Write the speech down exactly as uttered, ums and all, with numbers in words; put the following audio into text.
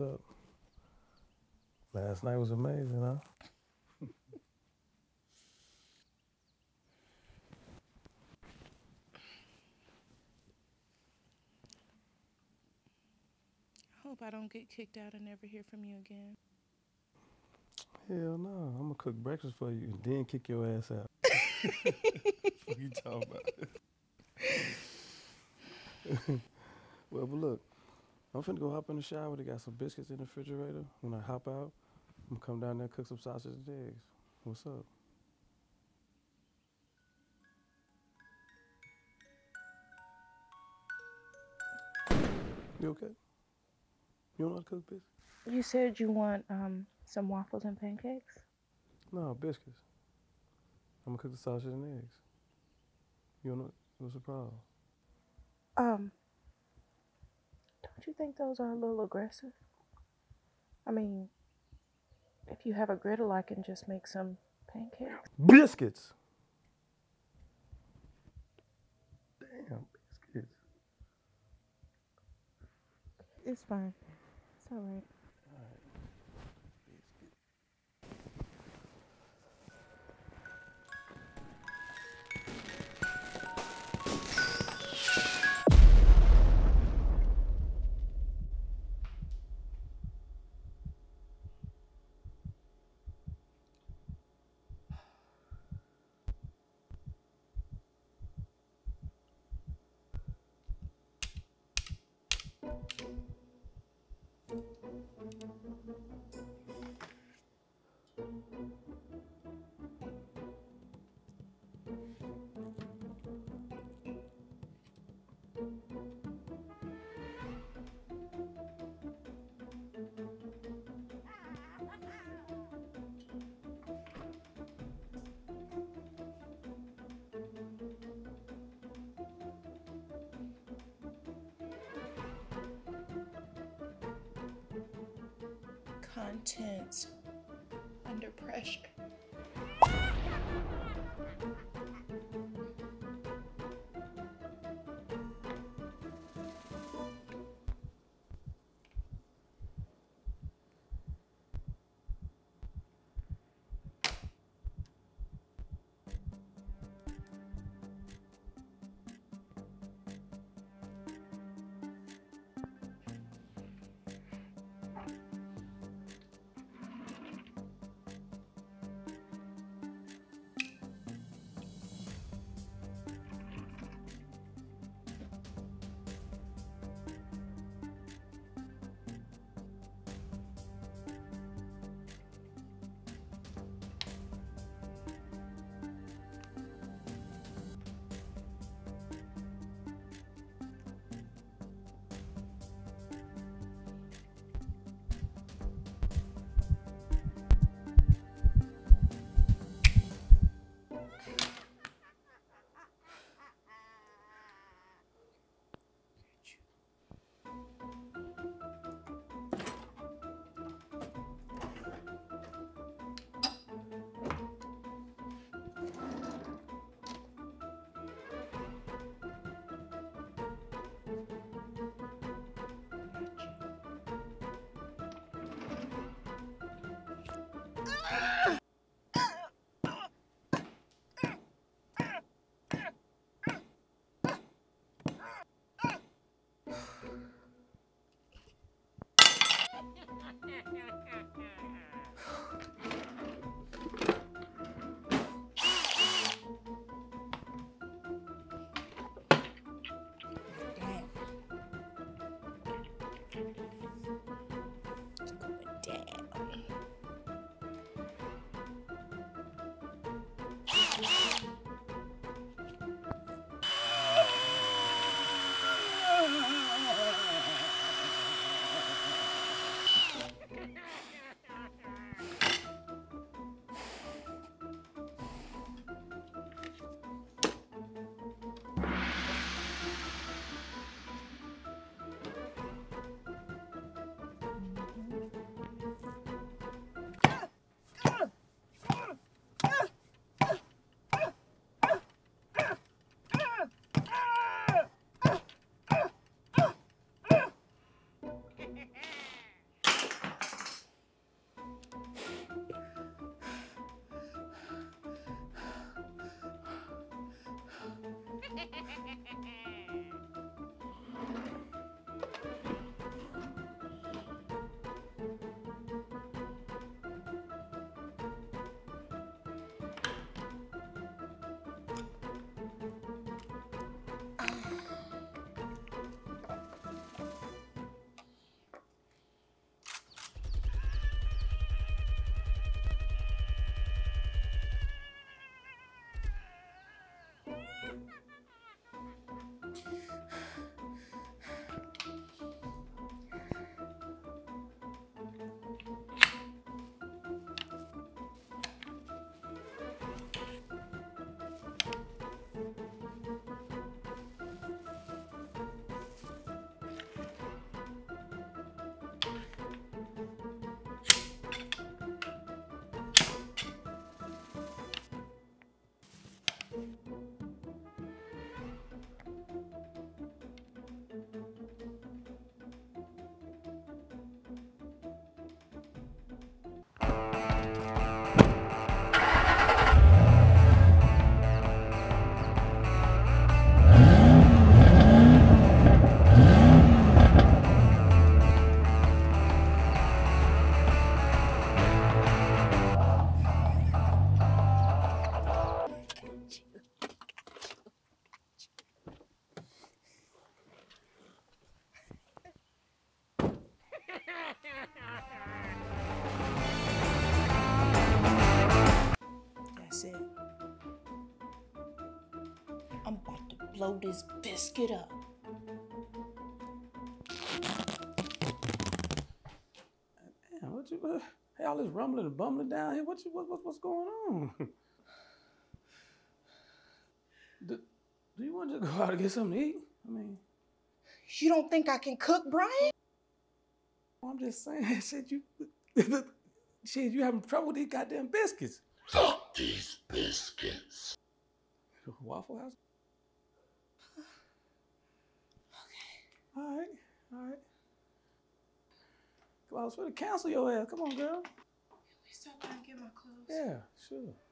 what's up? Last night was amazing, huh? I hope I don't get kicked out and never hear from you again. Hell no, I'm gonna cook breakfast for you and then kick your ass out. What are you talking about? Well, but look, I'm finna go hop in the shower. They got some biscuits in the refrigerator. When I hop out, I'm gonna come down there and cook some sausage and eggs. What's up? You okay? You don't know how to cook biscuits? You said you want um, some waffles and pancakes? No, biscuits. I'm gonna cook the sausage and eggs. You don't know what's the problem? Um. Don't you think those are a little aggressive? I mean, if you have a griddle, I can just make some pancakes. Biscuits! Damn, biscuits. It's fine. It's all right. All right. Contents under pressure. I'm about to blow this biscuit up. Man, what you, uh, hey, all this rumbling and bumbling down here. What you, what, what, what's going on? do, do you want to go out and get something to eat? I mean, you don't think I can cook, Brian? I'm just saying, shit, you, shit, you having trouble with these goddamn biscuits? Fuck these biscuits. Waffle House. Okay. All right, all right. Come on, I was going to cancel your ass. Come on, girl. Can we stop by and get my clothes? Yeah, sure.